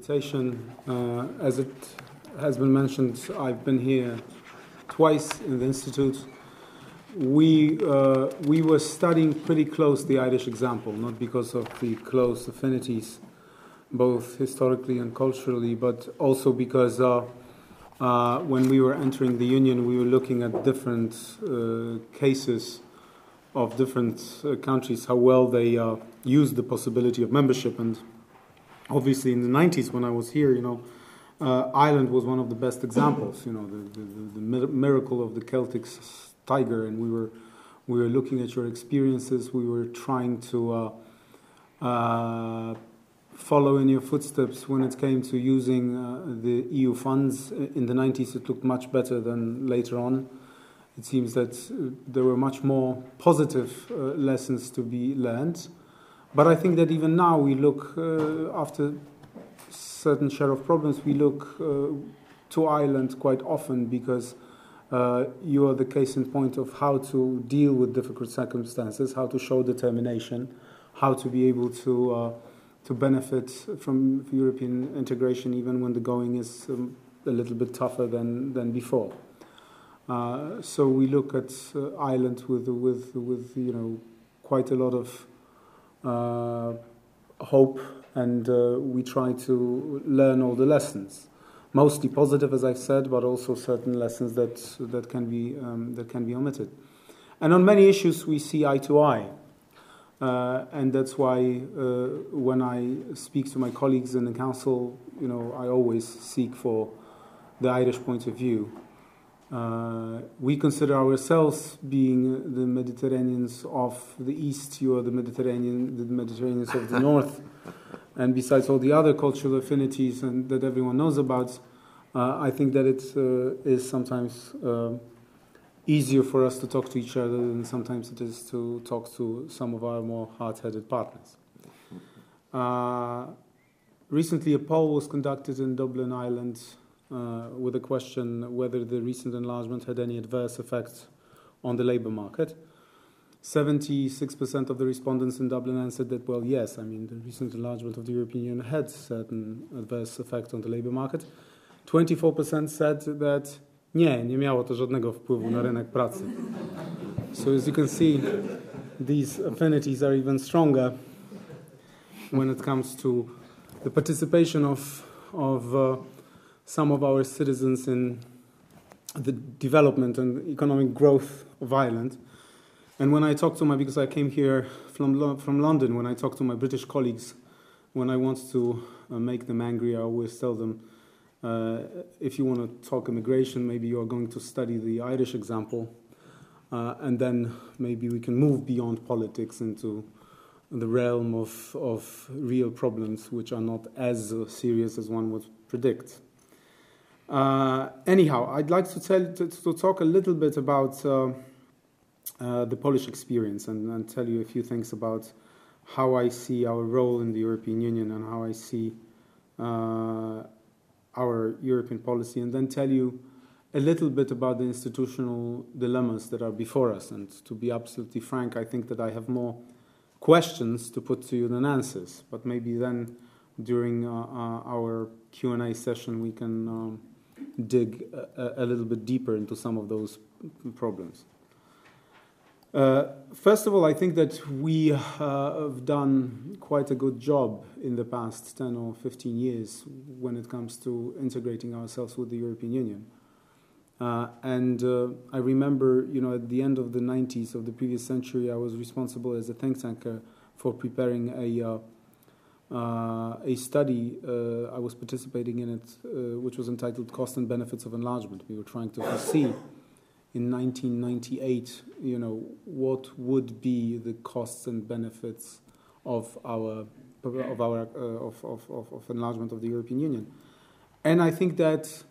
invitation. As it has been mentioned, I've been here twice in the Institute. We were studying pretty close the Irish example, not because of the close affinities, both historically and culturally, but also because when we were entering the Union, we were looking at different cases of different countries, how well they used the possibility of membership. And obviously in the 90s, when I was here, Ireland was one of the best examples, the miracle of the Celtic tiger. And we were looking at your experiences. We were trying to follow in your footsteps when it came to using the EU funds. In the 90s, it looked much better than later on. It seems that there were much more positive lessons to be learned. But I think that even now we look, after a certain share of problems, we look to Ireland quite often because you are the case in point of how to deal with difficult circumstances, how to show determination, how to be able to benefit from European integration even when the going is a little bit tougher than before. So we look at Ireland with quite a lot of hope, and we try to learn all the lessons, mostly positive, as I've said, but also certain lessons that can be omitted. And on many issues we see eye to eye, and that's why when I speak to my colleagues in the Council, I always seek for the Irish point of view. We consider ourselves being the Mediterraneans of the East. You are the Mediterraneans of the North. And besides all the other cultural affinities and that everyone knows about, I think that it is sometimes easier for us to talk to each other than sometimes it is to talk to some of our more hard-headed partners. Recently, a poll was conducted in Dublin, Ireland, with a question whether the recent enlargement had any adverse effects on the labour market. 76% of the respondents in Dublin answered that, well, yes, the recent enlargement of the European Union had certain adverse effect on the labour market. 24% said that, nie miało to żadnego wpływu na rynek pracy. So as you can see, these affinities are even stronger when it comes to the participation of some of our citizens in the development and economic growth of Ireland. And when I talk to because I came here from London, when I talk to my British colleagues, when I want to make them angry, I always tell them, if you want to talk immigration, maybe you are going to study the Irish example, and then maybe we can move beyond politics into the realm of real problems, which are not as serious as one would predict. Anyhow, I'd like to talk a little bit about the Polish experience and tell you a few things about how I see our role in the European Union and how I see our European policy, and then tell you a little bit about the institutional dilemmas that are before us. And to be absolutely frank, I think that I have more questions to put to you than answers, but maybe then during our Q&A session we can dig a little bit deeper into some of those problems. First of all, I think that we have done quite a good job in the past 10 or 15 years when it comes to integrating ourselves with the European Union. And I remember, at the end of the 90s of the previous century, I was responsible as a think tanker for preparing a study. I was participating in it, which was entitled Cost and Benefits of Enlargement. We were trying to foresee in 1998, what would be the costs and benefits of enlargement of the European Union. And I think that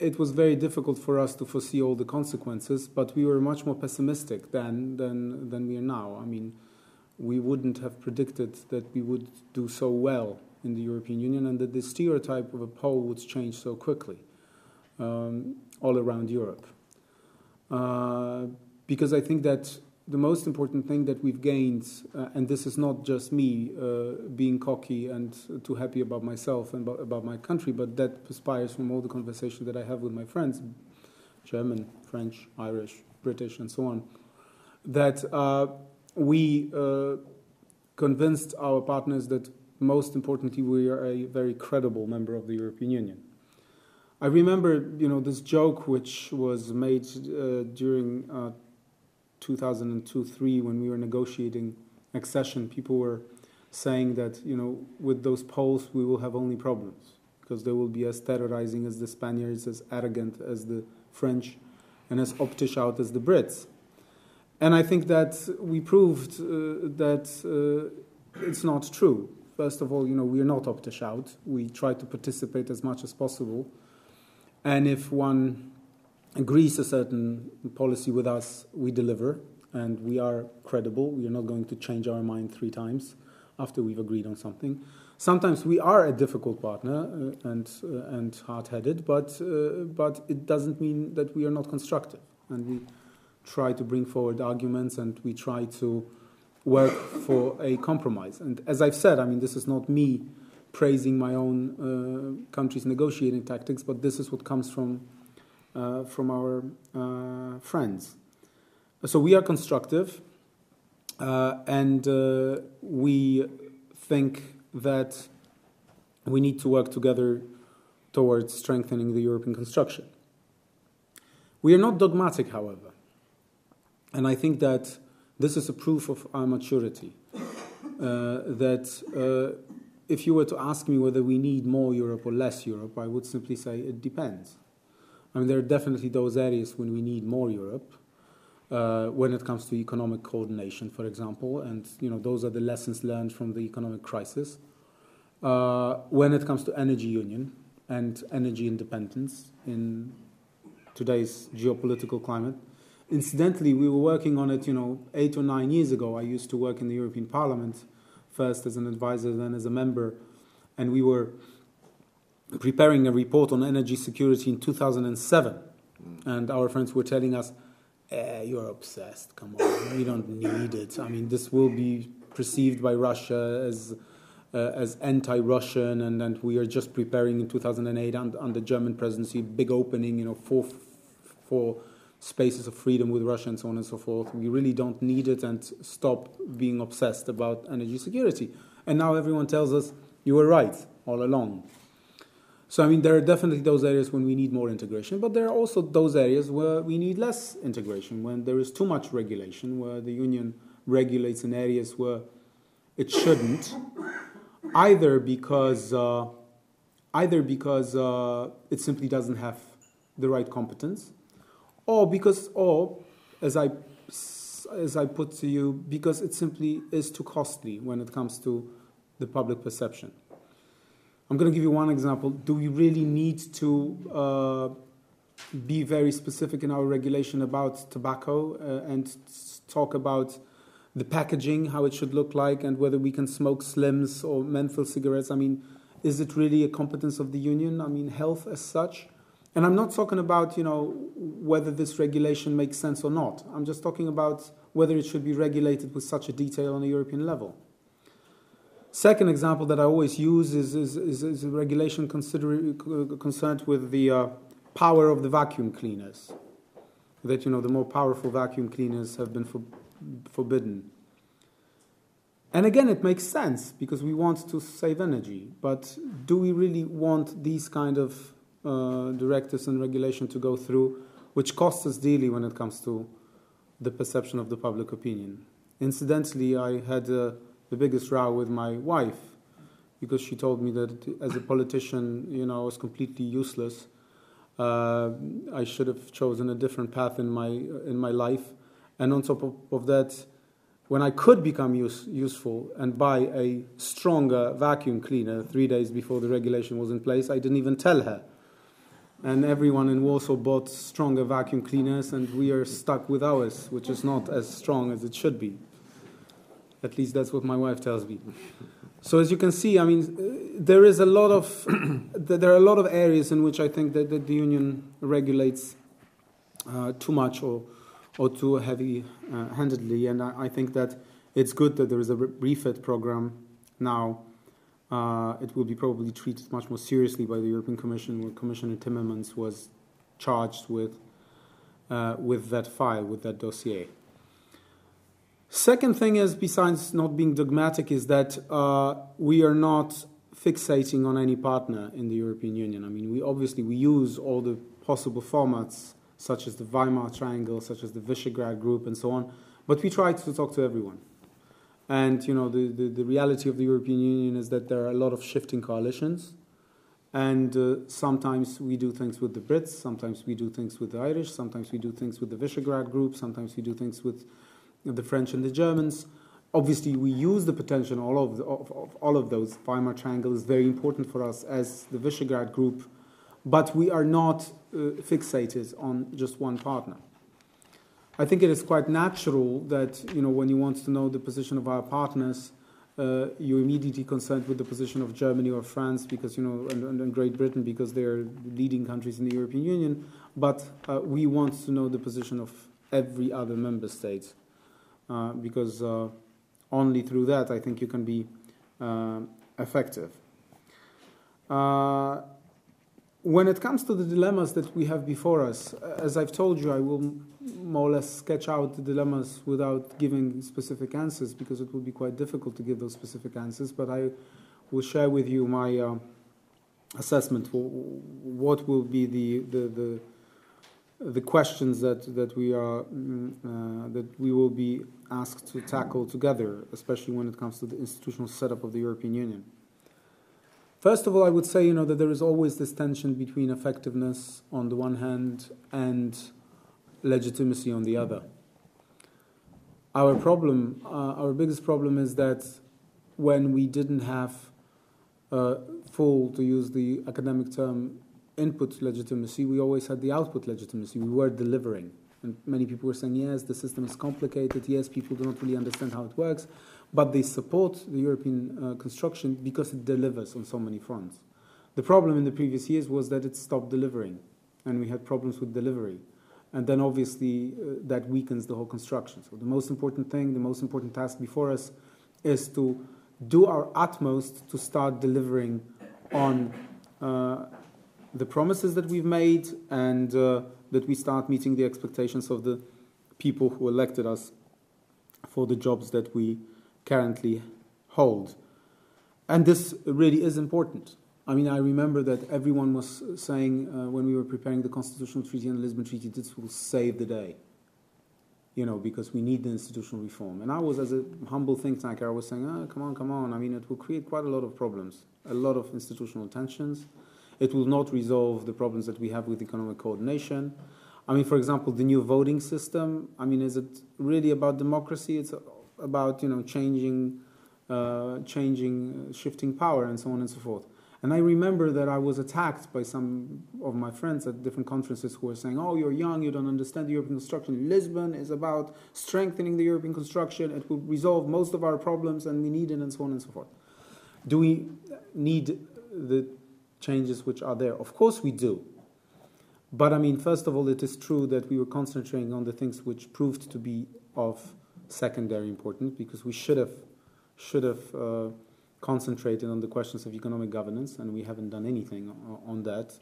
it was very difficult for us to foresee all the consequences, but we were much more pessimistic than we are now. We wouldn't have predicted that we would do so well in the European Union and that the stereotype of a poll would change so quickly all around Europe. Because I think that the most important thing that we've gained, and this is not just me being cocky and too happy about myself and about my country, but that perspires from all the conversations that I have with my friends, German, French, Irish, British, and so on, that we convinced our partners that, most importantly, we are a very credible member of the European Union. I remember, you know, this joke which was made during 2002-03 when we were negotiating accession. People were saying that, you know, with those Poles we will have only problems because they will be as terrorizing as the Spaniards, as arrogant as the French, and as optish out as the Brits. And I think that we proved that it's not true. First of all, you know, we are not optish out. We try to participate as much as possible. And if one agrees a certain policy with us, we deliver, and we are credible. We are not going to change our mind 3 times after we've agreed on something. Sometimes we are a difficult partner and hard-headed, but it doesn't mean that we are not constructive. And we try to bring forward arguments, and we try to work for a compromise. And as I've said, I mean, this is not me praising my own country's negotiating tactics, but this is what comes from our friends. So we are constructive, and we think that we need to work together towards strengthening the European construction. We are not dogmatic, however, and I think that this is a proof of our maturity, that if you were to ask me whether we need more Europe or less Europe, I would simply say it depends. I mean, there are definitely those areas when we need more Europe, when it comes to economic coordination, for example, and, you know, those are the lessons learned from the economic crisis. When it comes to energy union and energy independence in today's geopolitical climate. Incidentally, we were working on it, you know, 8 or 9 years ago. I used to work in the European Parliament, first as an advisor, then as a member, and we were preparing a report on energy security in 2007, and our friends were telling us, you're obsessed, come on, we don't need it. I mean, this will be perceived by Russia as anti-Russian, and we are just preparing in 2008 under German presidency, big opening, you know, four spaces of freedom with Russia and so on and so forth. We really don't need it, and stop being obsessed about energy security. And now everyone tells us, you were right all along. So, I mean, there are definitely those areas when we need more integration, but there are also those areas where we need less integration, when there is too much regulation, where the union regulates in areas where it shouldn't, either because it simply doesn't have the right competence, or as I put to you, because it simply is too costly when it comes to the public perception. I'm going to give you one example. Do we really need to be very specific in our regulation about tobacco and talk about the packaging, how it should look like, and whether we can smoke slims or menthol cigarettes? I mean, is it really a competence of the union? I mean, health as such? And I'm not talking about, you know, whether this regulation makes sense or not. I'm just talking about whether it should be regulated with such a detail on a European level. Second example that I always use is a regulation concerned with the power of the vacuum cleaners. That, you know, the more powerful vacuum cleaners have been forbidden. And again, it makes sense because we want to save energy. But do we really want these kind of directives and regulation to go through, which costs us dearly when it comes to the perception of the public opinion? Incidentally, I had the biggest row with my wife, because she told me that as a politician, you know, I was completely useless. I should have chosen a different path in my life. And on top of that, when I could become useful and buy a stronger vacuum cleaner 3 days before the regulation was in place, I didn't even tell her. And everyone in Warsaw bought stronger vacuum cleaners, and we are stuck with ours, which is not as strong as it should be. At least that's what my wife tells me. So as you can see, I mean, there is a lot of there are a lot of areas in which I think that the union regulates too much, or or too heavy-handedly. And I think that it's good that there is a refit program now. It will be probably treated much more seriously by the European Commission, where Commissioner Timmermans was charged with that file, with that dossier. Second thing is, besides not being dogmatic, is that we are not fixating on any partner in the European Union. I mean, we use all the possible formats, such as the Weimar Triangle, such as the Visegrad Group, and so on, but we try to talk to everyone. And, you know, the reality of the European Union is that there are a lot of shifting coalitions. And sometimes we do things with the Brits, sometimes we do things with the Irish, sometimes we do things with the Visegrad Group, sometimes we do things with the French and the Germans. Obviously, we use the potential of all of those. Weimar Triangle is very important for us as the Visegrad Group, but we are not fixated on just one partner. I think it is quite natural that, you know, when you want to know the position of our partners, you're immediately concerned with the position of Germany or France, because, you know, and Great Britain, because they're leading countries in the European Union. But we want to know the position of every other member state, because only through that I think you can be effective. When it comes to the dilemmas that we have before us, as I've told you, I will more or less sketch out the dilemmas without giving specific answers, because it will be quite difficult to give those specific answers, but I will share with you my assessment for what will be the questions that we will be asked to tackle together, especially when it comes to the institutional setup of the European Union. First of all, I would say, you know, that there is always this tension between effectiveness on the one hand and legitimacy on the other. Our problem, our biggest problem, is that when we didn't have full, to use the academic term, input legitimacy, we always had the output legitimacy. We were delivering. And many people were saying, yes, the system is complicated, yes, people do not really understand how it works, but they support the European construction because it delivers on so many fronts. The problem in the previous years was that it stopped delivering, and we had problems with delivery. And then obviously that weakens the whole construction. So the most important thing, the most important task before us is to do our utmost to start delivering on the promises that we've made, and that we start meeting the expectations of the people who elected us for the jobs that we currently hold. And this really is important. I mean, I remember that everyone was saying when we were preparing the Constitutional Treaty and the Lisbon Treaty, this will save the day, you know, because we need the institutional reform. And I was, as a humble think tanker, I was saying, oh, come on, come on. I mean, it will create quite a lot of problems, a lot of institutional tensions. It will not resolve the problems that we have with economic coordination. I mean, for example, the new voting system, I mean, is it really about democracy? It's about, you know, shifting power and so on and so forth. And I remember that I was attacked by some of my friends at different conferences who were saying, oh, you're young, you don't understand the European construction. Lisbon is about strengthening the European construction. It will resolve most of our problems, and we need it, and so on and so forth. Do we need the changes which are there? Of course we do. But, I mean, first of all, it is true that we were concentrating on the things which proved to be of secondary importance, because we should have concentrated on the questions of economic governance, and we haven't done anything on that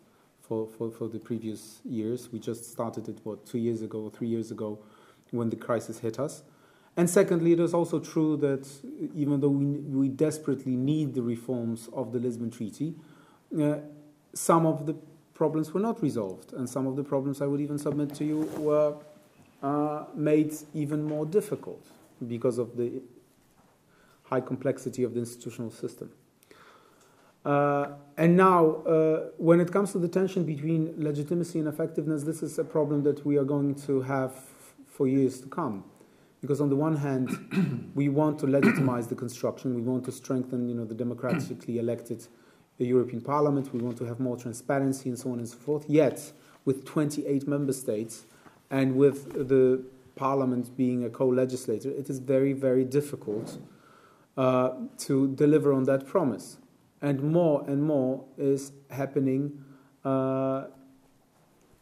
for the previous years. We just started it, what, 2 years ago, 3 years ago, when the crisis hit us. And secondly, it is also true that even though we desperately need the reforms of the Lisbon Treaty, some of the problems were not resolved, and some of the problems, I would even submit to you, were made even more difficult because of the high complexity of the institutional system. And now, when it comes to the tension between legitimacy and effectiveness, this is a problem that we are going to have for years to come. Because on the one hand, we want to legitimize the construction, we want to strengthen, you know, the democratically elected European Parliament, we want to have more transparency and so on and so forth. Yet, with 28 member states and with the Parliament being a co-legislator, it is very, very difficult to deliver on that promise. And more is happening, more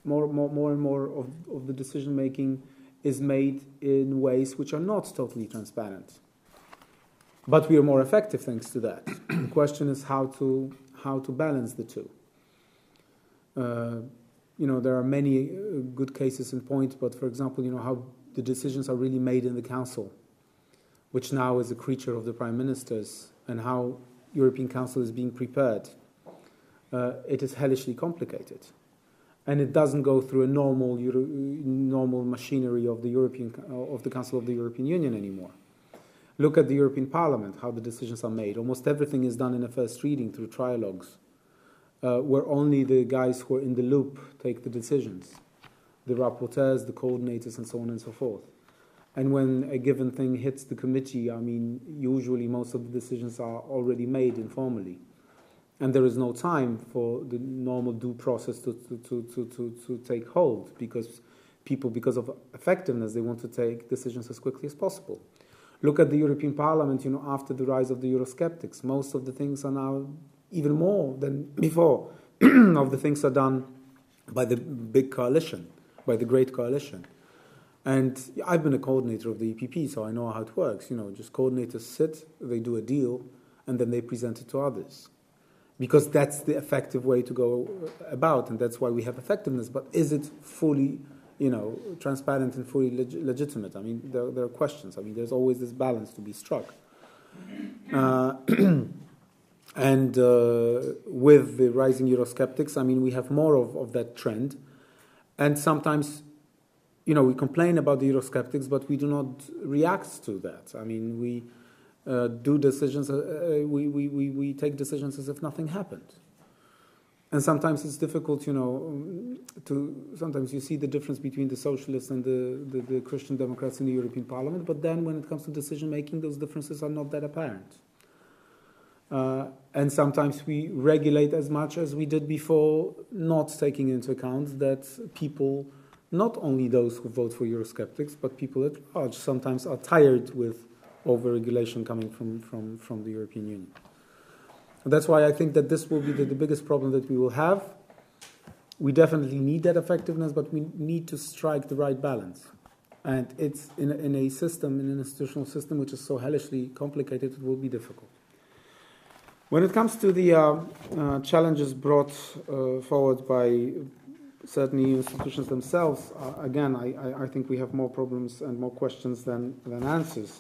and more of the decision-making is made in ways which are not totally transparent. But we are more effective thanks to that. The question is how to balance the two. There are many good cases in point, but for example, how the decisions are really made in the Council, which now is a creature of the Prime Ministers, and how European Council is being prepared. It is hellishly complicated. And it doesn't go through a normal machinery of the Council of the European Union anymore. Look at the European Parliament, how the decisions are made. Almost everything is done in a first reading through trialogues, where only the guys who are in the loop take the decisions, the rapporteurs, the coordinators, and so on and so forth. And when a given thing hits the committee, usually most of the decisions are already made informally. And there is no time for the normal due process to take hold, because people, because of effectiveness, they want to take decisions as quickly as possible. Look at the European Parliament, after the rise of the Eurosceptics. Most of the things are now, even more than before, of the things are done by the big coalition, by the great coalition. And I've been a coordinator of the EPP, so I know how it works. Just coordinators sit, they do a deal, and then they present it to others. Because that's the effective way to go about, and that's why we have effectiveness. But is it fully, transparent and fully legitimate? There are questions. There's always this balance to be struck. And with the rising Eurosceptics, we have more of that trend. And sometimes, we complain about the Eurosceptics, but we do not react to that. We... do decisions, we take decisions as if nothing happened. And sometimes it's difficult, sometimes you see the difference between the socialists and the Christian Democrats in the European Parliament, but then when it comes to decision-making, those differences are not that apparent. And sometimes we regulate as much as we did before, not taking into account that people, not only those who vote for Eurosceptics, but people at large, sometimes are tired with over-regulation coming from the European Union. And that's why I think that this will be the biggest problem that we will have. We definitely need that effectiveness, but we need to strike the right balance. And it's in an institutional system which is so hellishly complicated, it will be difficult. When it comes to the challenges brought forward by certain EU institutions themselves, again, I think we have more problems and more questions than answers.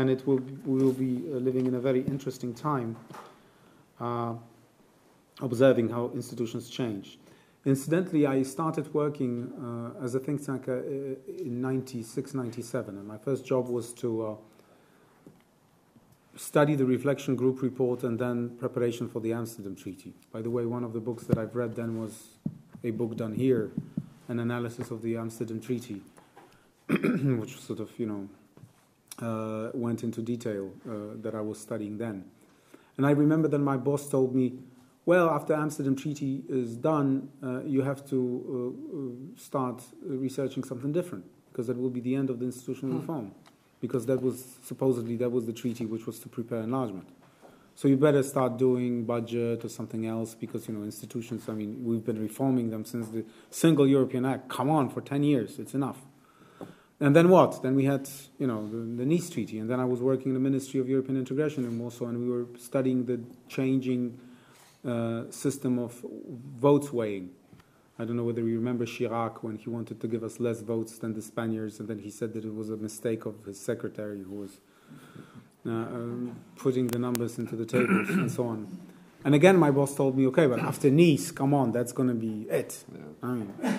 And we will be living in a very interesting time, observing how institutions change. Incidentally, I started working as a think tanker in 96, 97, and my first job was to study the Reflection Group report and then preparation for the Amsterdam Treaty. By the way, one of the books that I've read then was a book done here, an analysis of the Amsterdam Treaty, which sort of, went into detail that I was studying then. And I remember that my boss told me, well, after Amsterdam Treaty is done, you have to start researching something different, because that will be the end of the institutional reform, because that was the treaty which was to prepare enlargement. So you better start doing budget or something else, because institutions, we've been reforming them since the Single European Act. Come on, for 10 years, it's enough. And then what? Then we had, the Nice Treaty, and then I was working in the Ministry of European Integration in Warsaw, and we were studying the changing system of votes weighing. I don't know whether you remember Chirac when he wanted to give us less votes than the Spaniards, and then he said that it was a mistake of his secretary who was putting the numbers into the tables and so on. And again, my boss told me, okay, but after Nice, come on, that's going to be it. Yeah.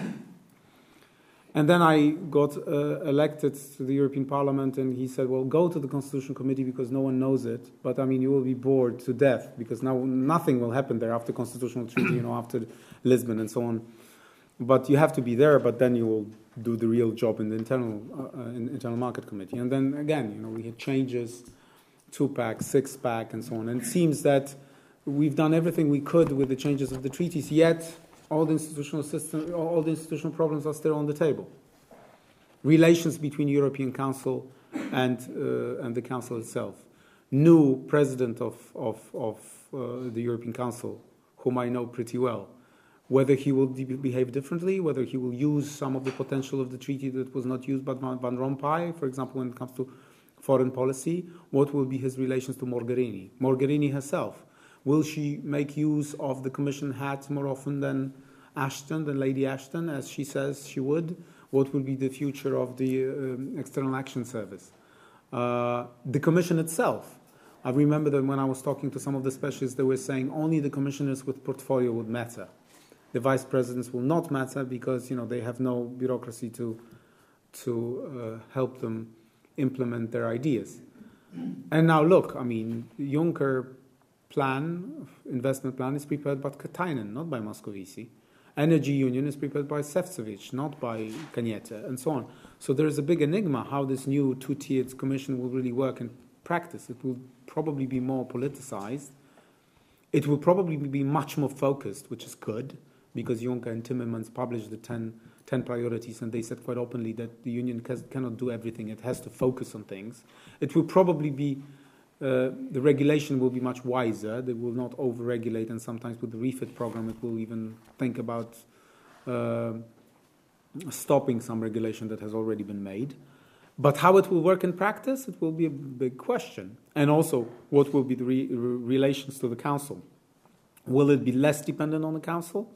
And then I got elected to the European Parliament, and he said, well, go to the Constitution Committee because no one knows it, but, you will be bored to death because now nothing will happen there after Constitutional Treaty, after Lisbon and so on. But you have to be there, but then you will do the real job in the Internal Market Committee. And then, again, we had changes, 2-pack, 6-pack, and so on. And it seems that we've done everything we could with the changes of the treaties, yet... all the institutional problems are still on the table. Relations between European Council and the Council itself. New president of the European Council, whom I know pretty well, whether he will behave differently, whether he will use some of the potential of the treaty that was not used by Van Rompuy, for example, when it comes to foreign policy. What will be his relations to Mogherini? Mogherini herself, will she make use of the Commission hat more often than Ashton, than Lady Ashton, as she says she would? What will be the future of the External Action Service? The Commission itself. I remember that when I was talking to some of the specialists, they were saying only the commissioners with portfolio would matter. The vice presidents will not matter because, you know, they have no bureaucracy to help them implement their ideas. And now look, I mean, Juncker plan, investment plan is prepared by Katainen, not by Moscovici. Energy union is prepared by Sefčovič, not by Cañete, and so on. So there is a big enigma how this new two-tiered commission will really work in practice. It will probably be more politicized. It will probably be much more focused, which is good, because Juncker and Timmermans published the 10 priorities, and they said quite openly that the union cannot do everything. It has to focus on things. It will probably be, the regulation will be much wiser. They will not over-regulate, and sometimes with the refit program, it will even think about stopping some regulation that has already been made. But how it will work in practice, it will be a big question. And also, what will be the relations to the Council? Will it be less dependent on the Council?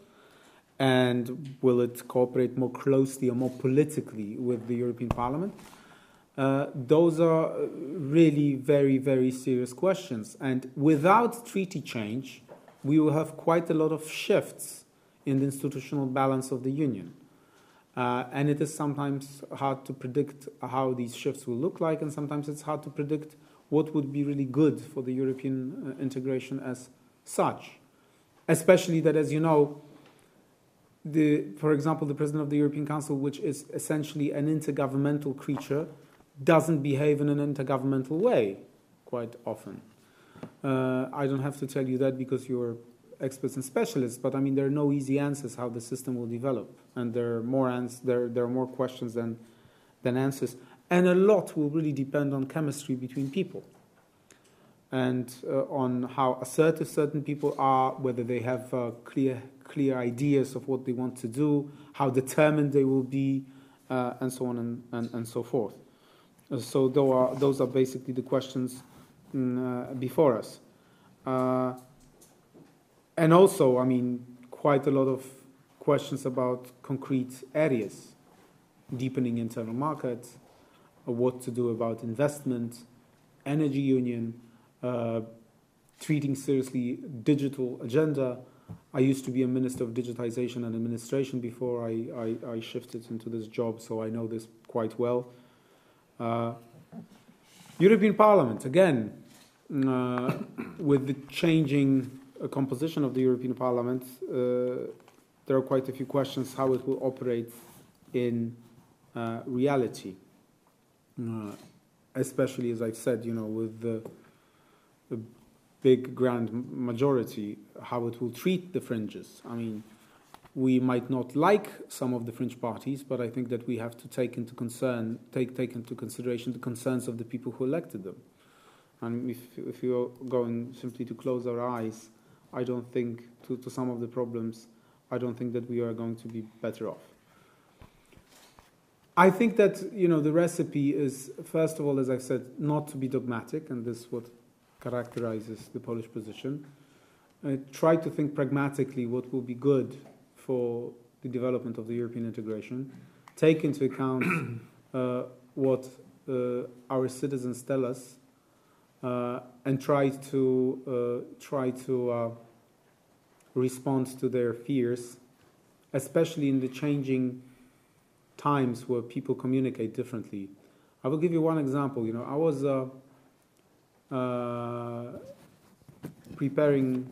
And will it cooperate more closely or more politically with the European Parliament? Those are really very, very serious questions. And without treaty change, we will have quite a lot of shifts in the institutional balance of the Union. And it is sometimes hard to predict how these shifts will look like, and sometimes it's hard to predict what would be really good for the European integration as such. Especially that, as you know, for example, the President of the European Council, which is essentially an intergovernmental creature, doesn't behave in an intergovernmental way quite often. I don't have to tell you that because you're experts and specialists, but I mean there are no easy answers how the system will develop, and there are more questions than answers, and a lot will really depend on chemistry between people, and on how assertive certain people are, whether they have clear ideas of what they want to do, how determined they will be, and so on and so forth. So those are basically the questions before us. And also, I mean, quite a lot of questions about concrete areas, deepening internal market, what to do about investment, energy union, treating seriously digital agenda. I used to be a minister of digitization and administration before I shifted into this job, so I know this quite well. European Parliament, again, with the changing composition of the European Parliament, there are quite a few questions how it will operate in reality, especially, as I've said, you know, with the big grand majority, how it will treat the fringes. I mean, we might not like some of the fringe parties, but I think that we have to take into consideration the concerns of the people who elected them. And if we are going simply to close our eyes, I don't think, to some of the problems, I don't think that we are going to be better off. I think that, you know, the recipe is, first of all, as I've said, not to be dogmatic, and this is what characterizes the Polish position. Try to think pragmatically what will be good for the development of the European integration. Take into account what our citizens tell us, and try to respond to their fears, especially in the changing times where people communicate differently. I will give you one example. You know, I was preparing.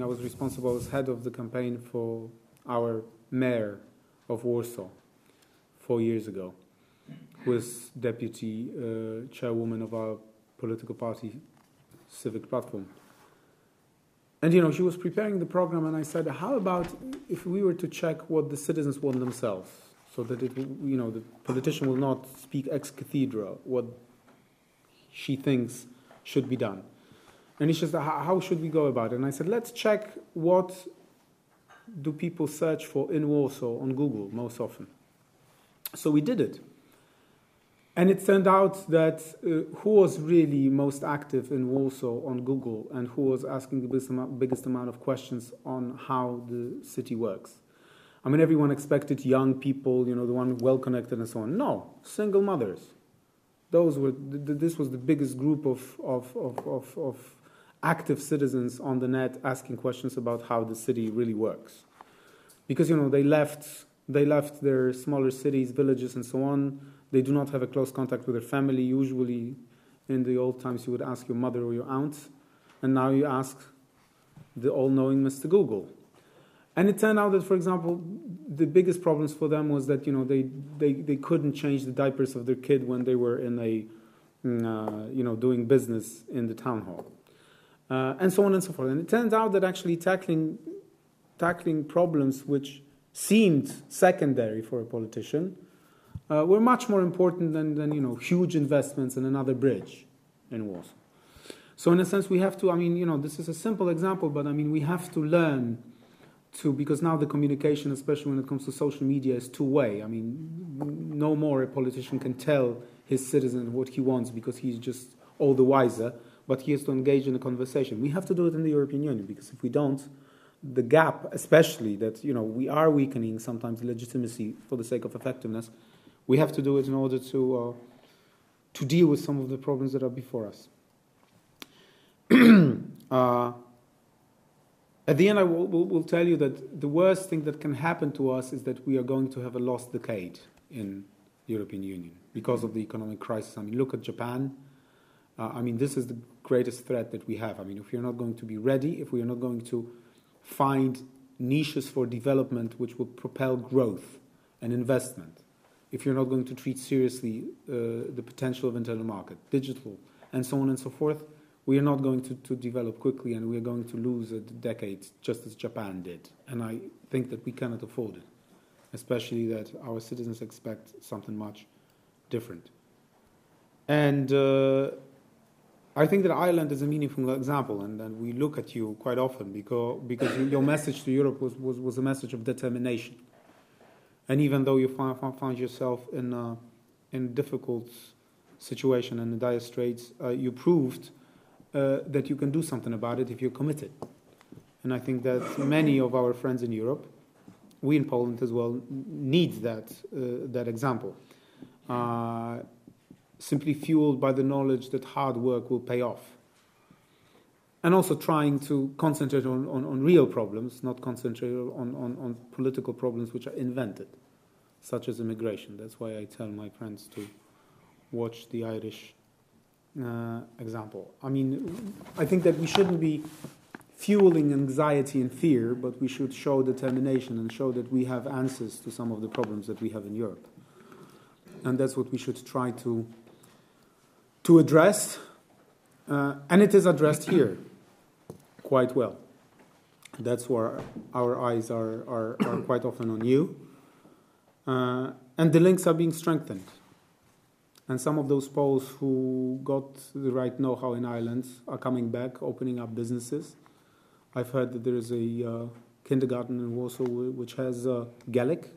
I was responsible. I was head of the campaign for our mayor of Warsaw 4 years ago, who was deputy chairwoman of our political party civic platform. And, you know, she was preparing the program, and I said, how about if we were to check what the citizens want themselves, so that, it, you know, the politician will not speak ex cathedra what she thinks should be done. And he said, how should we go about it? And I said, let's check what do people search for in Warsaw on Google most often? So we did it. And it turned out that who was really most active in Warsaw on Google and who was asking the biggest amount of questions on how the city works. I mean, everyone expected young people, you know, the one well-connected and so on. No, single mothers. Those were, this was the biggest group of active citizens on the net asking questions about how the city really works. Because, you know, they left their smaller cities, villages, and so on. They do not have a close contact with their family. Usually, in the old times, you would ask your mother or your aunt, and now you ask the all-knowing Mr. Google. And it turned out that, for example, the biggest problems for them was that, you know, they couldn't change the diapers of their kid when they were in a, you know, doing business in the town hall, and so on and so forth. And it turned out that actually tackling problems which seemed secondary for a politician were much more important than you know, huge investments in another bridge in Warsaw. So in a sense, we have to, I mean, you know, this is a simple example, but I mean, we have to learn to, because now the communication, especially when it comes to social media, is two-way. I mean, no more a politician can tell his citizen what he wants because he's just all the wiser, but he has to engage in a conversation. We have to do it in the European Union, because if we don't, the gap, especially that, you know, we are weakening sometimes legitimacy for the sake of effectiveness, we have to do it in order to deal with some of the problems that are before us. At the end, I will tell you that the worst thing that can happen to us is that we are going to have a lost decade in the European Union because of the economic crisis. I mean, look at Japan. I mean, this is the greatest threat that we have. I mean, if you're not going to be ready, if we are not going to find niches for development which will propel growth and investment, if you're not going to treat seriously the potential of internal market, digital, and so on and so forth, we are not going to develop quickly, and we are going to lose a decade, just as Japan did. And I think that we cannot afford it, especially that our citizens expect something much different. And I think that Ireland is a meaningful example, and we look at you quite often because your message to Europe was a message of determination. And even though you found yourself in a difficult situation and in dire straits, you proved that you can do something about it if you're committed. And I think that many of our friends in Europe, we in Poland as well, need that example. Simply fueled by the knowledge that hard work will pay off. And also trying to concentrate on real problems, not concentrate on political problems which are invented, such as immigration. That's why I tell my friends to watch the Irish example. I mean, I think that we shouldn't be fueling anxiety and fear, but we should show determination and show that we have answers to some of the problems that we have in Europe. And that's what we should try to address. And it is addressed here quite well. That's where our eyes are quite often on you. And the links are being strengthened. And some of those Poles who got the right know-how in Ireland are coming back, opening up businesses. I've heard that there is a kindergarten in Warsaw which has Gaelic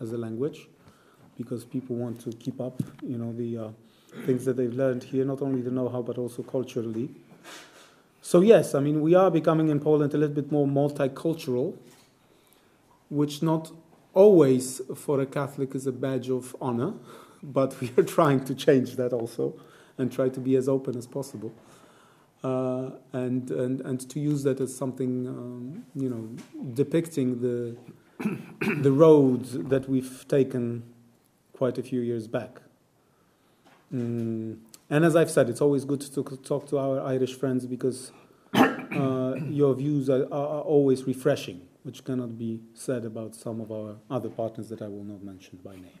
as a language, because people want to keep up, you know, the things that they've learned here, not only the know-how, but also culturally. So yes, I mean, we are becoming in Poland a little bit more multicultural, which not always for a Catholic is a badge of honor, but we are trying to change that also and try to be as open as possible and to use that as something, you know, depicting the road that we've taken quite a few years back. And as I've said, it's always good to talk to our Irish friends because your views are always refreshing, which cannot be said about some of our other partners that I will not mention by name.